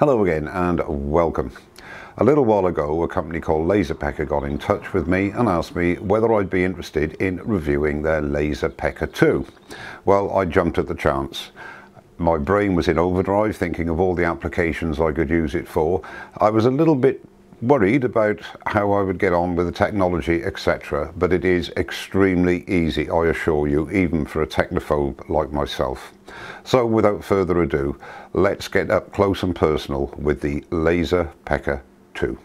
Hello again and welcome. A little while ago a company called LaserPecker got in touch with me and asked me whether I'd be interested in reviewing their LaserPecker 2. Well, I jumped at the chance. My brain was in overdrive thinking of all the applications I could use it for. I was a little bit worried about how I would get on with the technology, etc. But it is extremely easy, I assure you, even for a technophobe like myself. So without further ado, let's get up close and personal with the LaserPecker 2.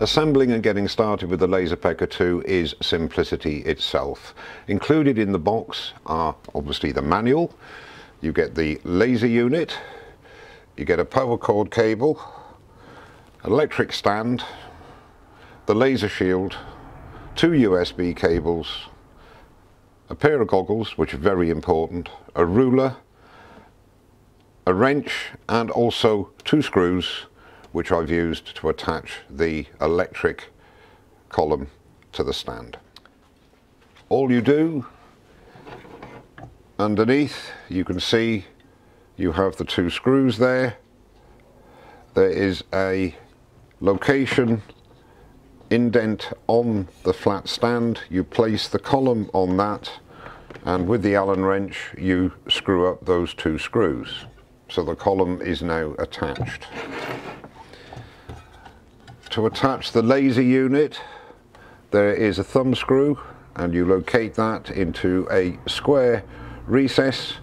Assembling and getting started with the LaserPecker 2 is simplicity itself. Included in the box are obviously the manual, you get the laser unit, you get a power cord cable, electric stand, the laser shield, two USB cables, a pair of goggles, which are very important, a ruler, a wrench, and also two screws, which I've used to attach the electric column to the stand. All you do, underneath, you can see you have the two screws there. There is a location indent on the flat stand. You place the column on that, and with the Allen wrench you screw up those two screws, so the column is now attached. To attach the laser unit, there is a thumb screw, and you locate that into a square recess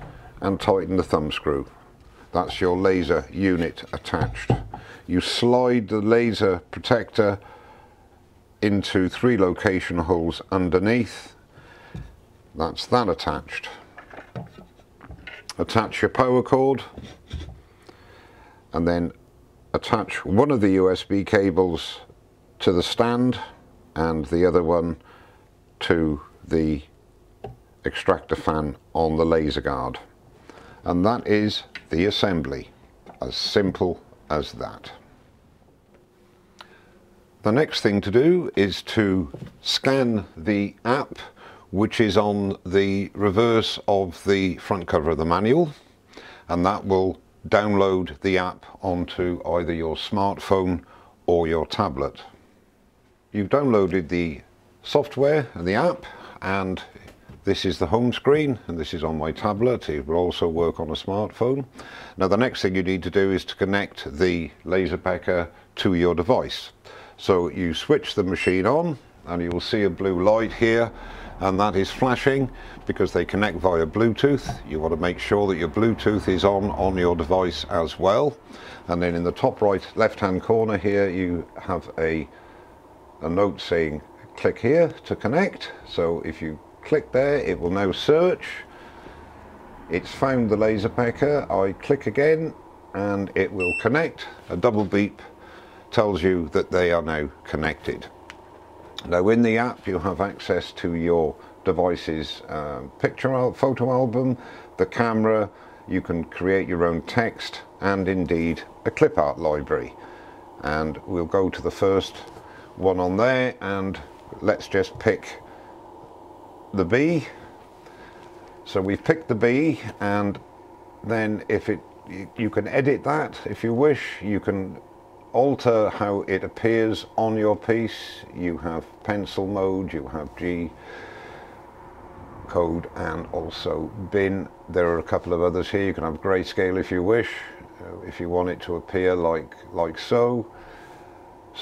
and tighten the thumb screw. That's your laser unit attached. You slide the laser protector into three location holes underneath. That's that attached. Attach your power cord, and then attach one of the USB cables to the stand and the other one to the extractor fan on the laser guard. And that is the assembly, as simple as that. The next thing to do is to scan the app, which is on the reverse of the front cover of the manual, and that will download the app onto either your smartphone or your tablet. You've downloaded the software and the app, and this is the home screen, and this is on my tablet. It will also work on a smartphone. Now the next thing you need to do is to connect the LaserPecker to your device. So you switch the machine on and you will see a blue light here, and that is flashing because they connect via Bluetooth. You want to make sure that your Bluetooth is on your device as well. And then in the top right left hand corner here you have a note saying click here to connect. So if you click there, it will now search. It's found the LaserPecker. I click again and it will connect. A double beep tells you that they are now connected. Now in the app you have access to your device's photo album, the camera, you can create your own text, and indeed a clip art library. And we'll go to the first one on there, and let's just pick the bee. So we've picked the bee, and then if you can edit that if you wish. You can alter how it appears on your piece. You have pencil mode, you have G code, and also bin. There are a couple of others here. You can have grayscale if you wish, if you want it to appear like so,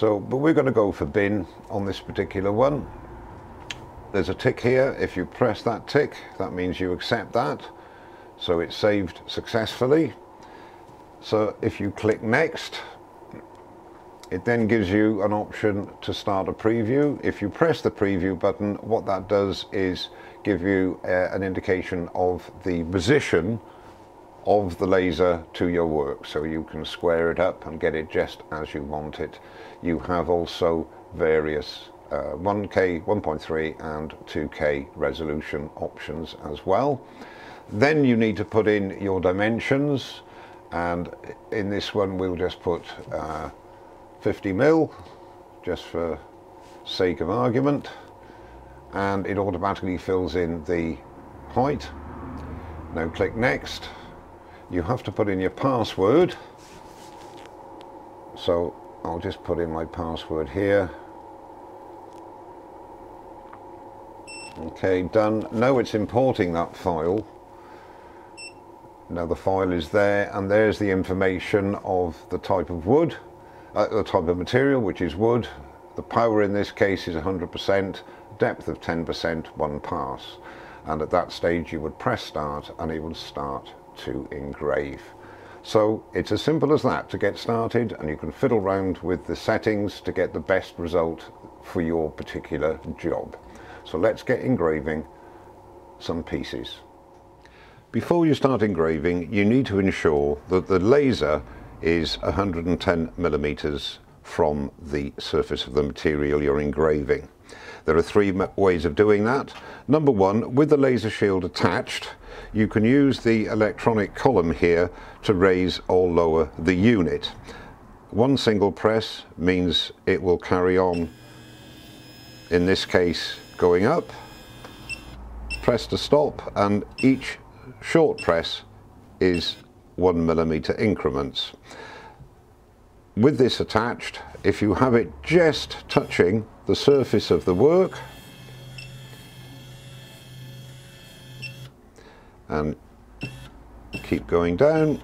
but we're going to go for bin on this particular one. There's a tick here. If you press that tick, that means you accept that. So it's saved successfully. So if you click next, it then gives you an option to start a preview. If you press the preview button, what that does is give you an indication of the position of the laser to your work. So you can square it up and get it just as you want it. You have also various 1K, 1.3 and 2K resolution options as well. Then you need to put in your dimensions, and in this one we'll just put 50 mil, just for sake of argument, and it automatically fills in the height. Now click next. You have to put in your password, so I'll just put in my password here. Okay, done. Now it's importing that file. Now the file is there, and there's the information of the type of wood, the type of material, which is wood. The power in this case is 100%, depth of 10%, one pass. And at that stage you would press start, and it would start to engrave. So it's as simple as that to get started, and you can fiddle around with the settings to get the best result for your particular job. So let's get engraving some pieces. Before you start engraving, you need to ensure that the laser is 110 millimeters from the surface of the material you're engraving. There are three ways of doing that. Number one, with the laser shield attached, you can use the electronic column here to raise or lower the unit. One single press means it will carry on, in this case, going up. Press to stop, and each short press is 1 millimeter increments. With this attached, if you have it just touching the surface of the work, and keep going down,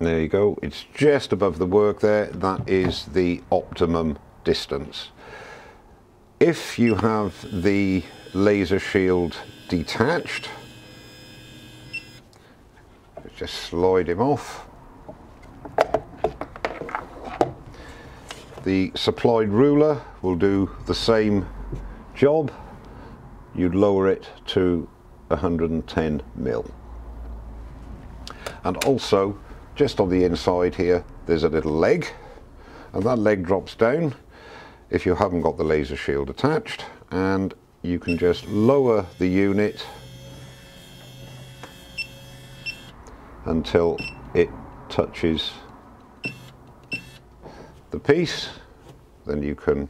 there you go, it's just above the work there. That is the optimum distance. If you have the laser shield detached, just slide him off. The supplied ruler will do the same job. You'd lower it to 110 mil. And also, just on the inside here, there's a little leg, and that leg drops down if you haven't got the laser shield attached, and you can just lower the unit until it touches the piece. Then you can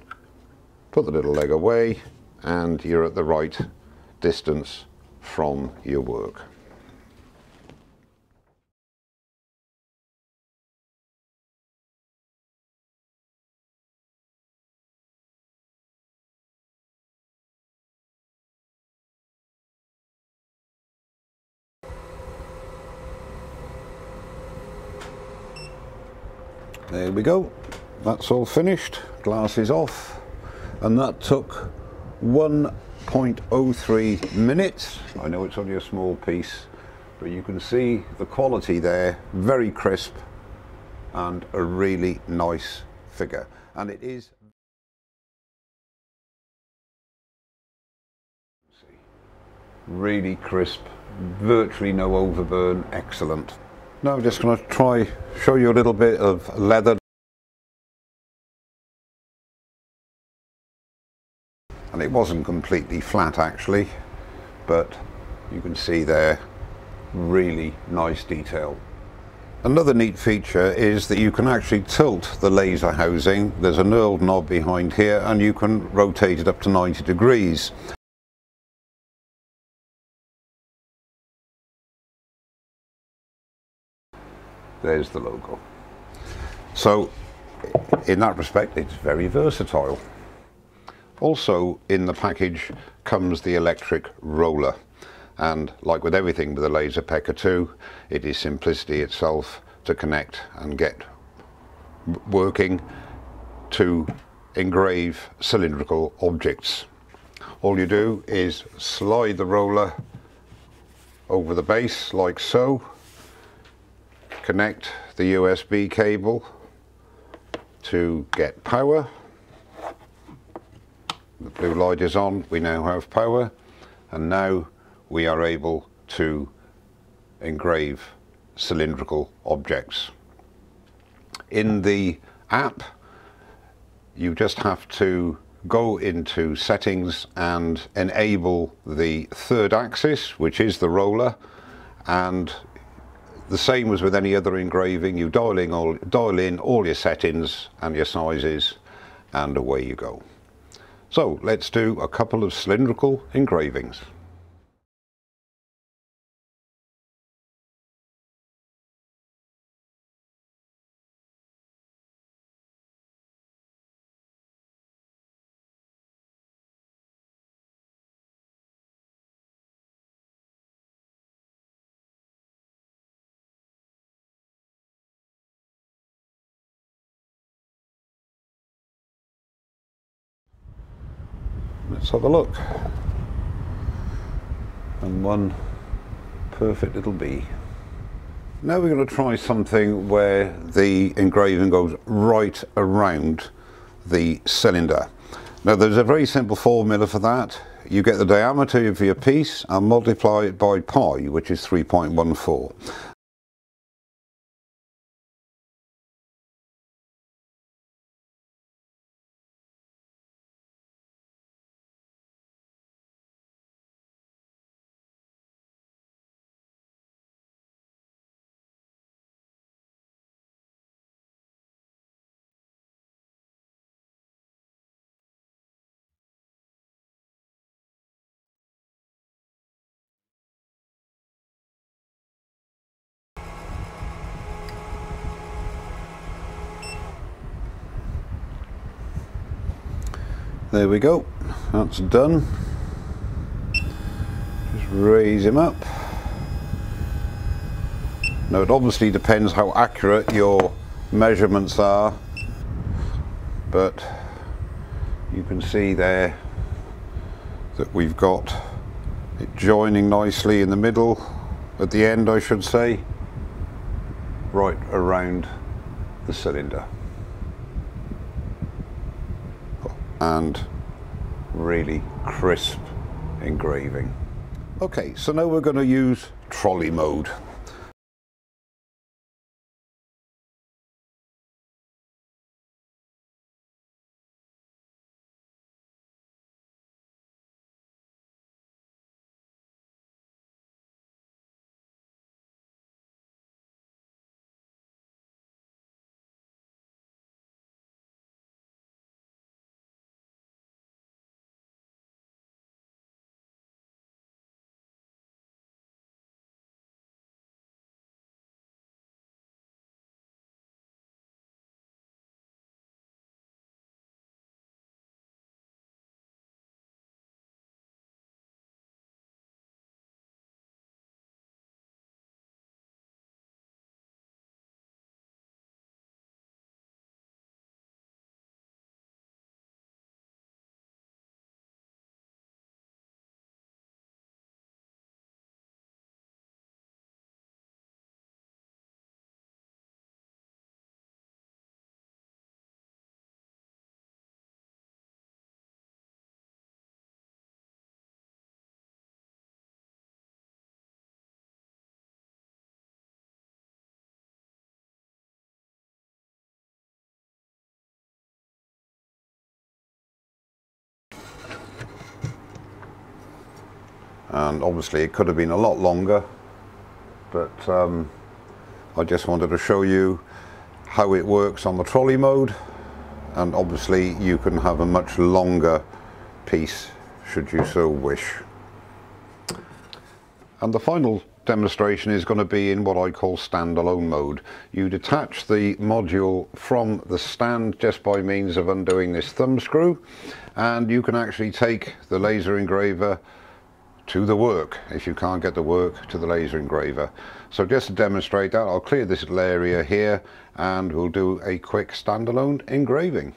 put the little leg away, and you're at the right distance from your work. There we go, that's all finished, glass is off, and that took 1.03 minutes. I know it's only a small piece, but you can see the quality there, very crisp, and a really nice figure. And it is. Really crisp, virtually no overburn, excellent. Now I'm just going to show you a little bit of leather, and it wasn't completely flat actually, but you can see there, really nice detail. Another neat feature is that you can actually tilt the laser housing. There's a knurled knob behind here, and you can rotate it up to 90 degrees. There's the logo. So in that respect, it's very versatile. Also in the package comes the electric roller, and like with everything with the LaserPecker 2, it is simplicity itself to connect and get working to engrave cylindrical objects. All you do is slide the roller over the base like so, connect the USB cable to get power. The blue light is on, we now have power, and now we are able to engrave cylindrical objects. In the app, you just have to go into settings and enable the third axis, which is the roller, and the same as with any other engraving, you dial in all your settings and your sizes, and away you go. So let's do a couple of cylindrical engravings. Let's have a look, and one perfect little bee. Now we're going to try something where the engraving goes right around the cylinder. Now there's a very simple formula for that. You get the diameter of your piece and multiply it by pi, which is 3.14. There we go, that's done. Just raise him up. Now it obviously depends how accurate your measurements are, but you can see there that we've got it joining nicely in the middle, at the end I should say, right around the cylinder. And really crisp engraving. Okay, so now we're going to use trolley mode. And obviously it could have been a lot longer, but I just wanted to show you how it works on the trolley mode, and obviously you can have a much longer piece should you so wish. And the final demonstration is going to be in what I call standalone mode. You detach the module from the stand just by means of undoing this thumb screw, and you can actually take the laser engraver to the work if you can't get the work to the laser engraver. So just to demonstrate that, I'll clear this little area here and we'll do a quick standalone engraving.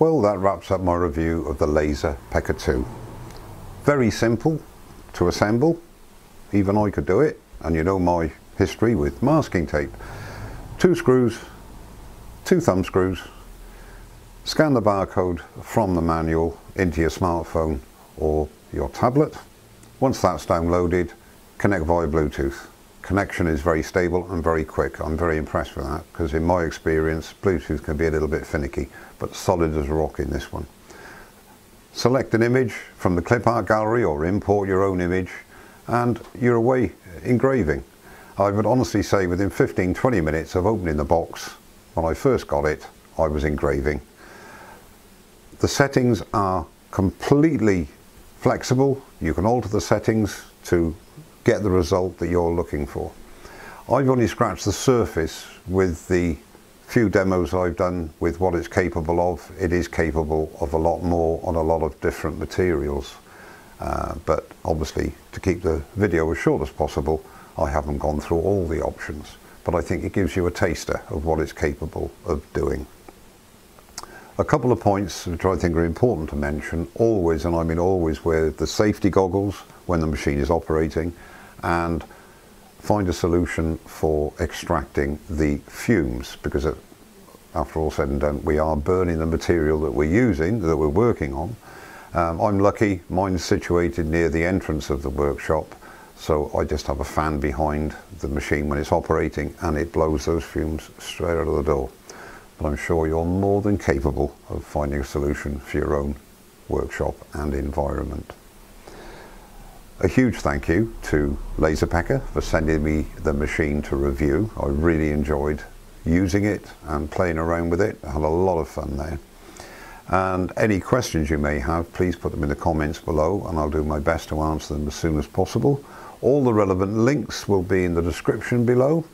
Well, that wraps up my review of the LaserPecker 2. Very simple to assemble, even I could do it, and you know my history with masking tape. 2 screws, 2 thumb screws, scan the barcode from the manual into your smartphone or your tablet, Once that's downloaded, connect via Bluetooth. Connection is very stable and very quick. I'm very impressed with that, because in my experience Bluetooth can be a little bit finicky, but solid as a rock in this one. Select an image from the clip art gallery or import your own image, and you're away engraving. I would honestly say within 15-20 minutes of opening the box, when I first got it, I was engraving. The settings are completely flexible. You can alter the settings to get the result that you're looking for. I've only scratched the surface with the few demos I've done with what it's capable of. It is capable of a lot more on a lot of different materials. But obviously, to keep the video as short as possible, I haven't gone through all the options, but I think it gives you a taster of what it's capable of doing. A couple of points which I think are important to mention: always, and I mean always, wear the safety goggles when the machine is operating, and find a solution for extracting the fumes, because after all said and done, we are burning the material that we're using, that we're working on. I'm lucky, mine's situated near the entrance of the workshop, so I just have a fan behind the machine when it's operating, and it blows those fumes straight out of the door. But I'm sure you're more than capable of finding a solution for your own workshop and environment. A huge thank you to LaserPecker for sending me the machine to review. I really enjoyed using it and playing around with it. I had a lot of fun there. And any questions you may have, please put them in the comments below, and I'll do my best to answer them as soon as possible. All the relevant links will be in the description below.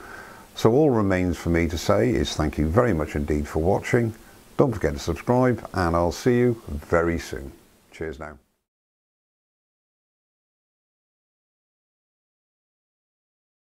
So all remains for me to say is thank you very much indeed for watching. Don't forget to subscribe, and I'll see you very soon. Cheers now.